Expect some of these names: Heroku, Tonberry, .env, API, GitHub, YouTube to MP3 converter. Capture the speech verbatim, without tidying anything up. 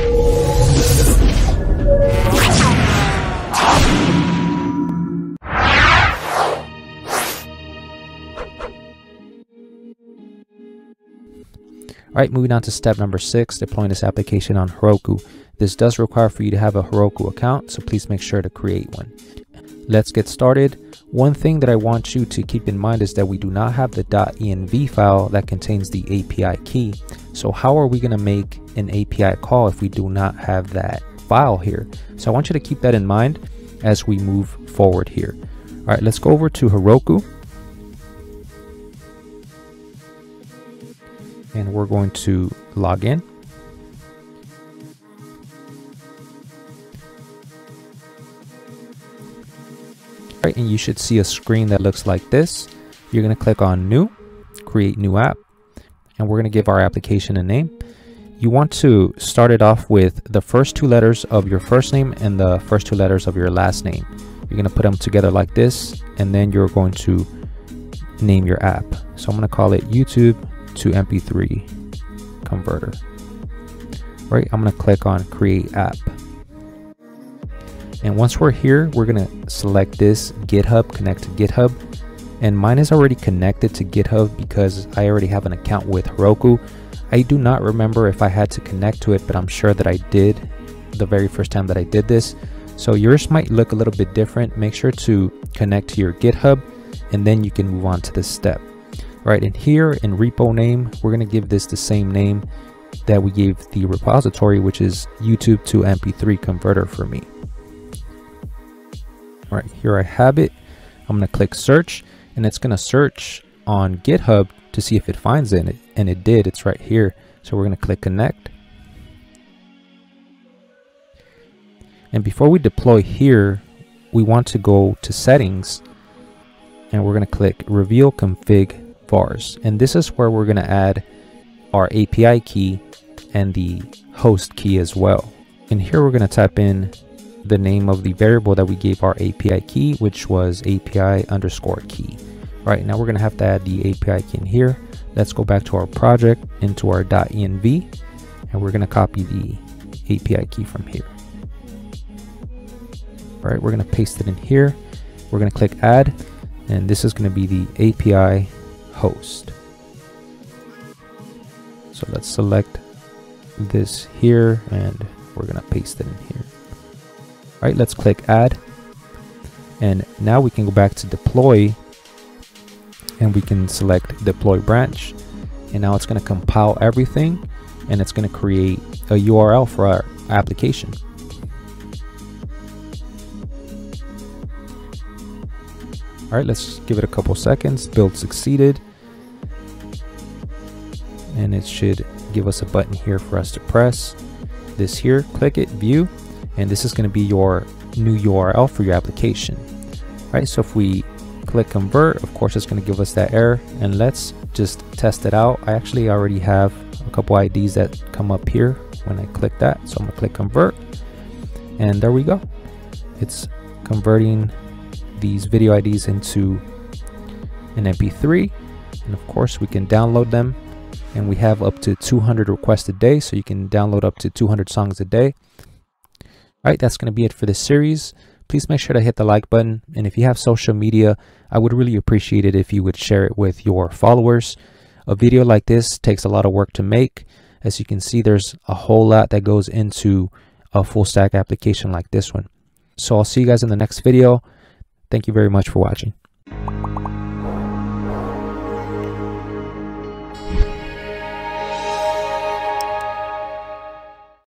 Alright, moving on to step number six, deploying this application on Heroku. This does require for you to have a Heroku account, so please make sure to create one. Let's get started. One thing that I want you to keep in mind is that we do not have the .env file that contains the A P I key. So how are we going to make an A P I call if we do not have that file here? So I want you to keep that in mind as we move forward here. Alright, let's go over to Heroku. And we're going to log in. All right, and you should see a screen that looks like this. You're going to click on New, Create New App, and we're going to give our application a name. You want to start it off with the first two letters of your first name and the first two letters of your last name. You're going to put them together like this, and then you're going to name your app. So I'm going to call it YouTube to M P three converter. Right, I'm going to click on Create App. And once we're here, we're going to select this GitHub, connect to GitHub. And mine is already connected to GitHub because I already have an account with Heroku. I do not remember if I had to connect to it, but I'm sure that I did the very first time that I did this. So yours might look a little bit different. Make sure to connect to your GitHub and then you can move on to this step. Right, and here in repo name, we're going to give this the same name that we gave the repository, which is YouTube to M P three converter for me. All right, here I have it. I'm going to click search, and it's going to search on GitHub to see if it finds it, and it did. It's right here. So we're going to click connect. And before we deploy here, we want to go to settings, and we're going to click reveal config vars, and this is where we're going to add our A P I key and the host key as well. And here we're going to type in the name of the variable that we gave our A P I key, which was A P I underscore key. All right, now we're going to have to add the A P I key in here. Let's go back to our project, into our .env, and we're going to copy the A P I key from here. All right, we're going to paste it in here. We're going to click add, and this is going to be the A P I host. So let's select this here and we're going to paste it in here. All right, let's click add. And now we can go back to deploy and we can select deploy branch. And now it's going to compile everything and it's going to create a U R L for our application. All right, let's give it a couple seconds. Build succeeded. And it should give us a button here for us to press this here, click it, view, and this is going to be your new U R L for your application. All right, so if we click convert, of course, it's going to give us that error, and let's just test it out. I actually already have a couple I Ds that come up here when I click that. So I'm going to click convert, and there we go. It's converting these video I Ds into an M P three, and of course, we can download them. And we have up to two hundred requests a day, so you can download up to two hundred songs a day. All right, that's going to be it for this series. Please make sure to hit the like button, and if you have social media, I would really appreciate it if you would share it with your followers. A video like this takes a lot of work to make. As you can see, there's a whole lot that goes into a full stack application like this one. So I'll see you guys in the next video. Thank you very much for watching.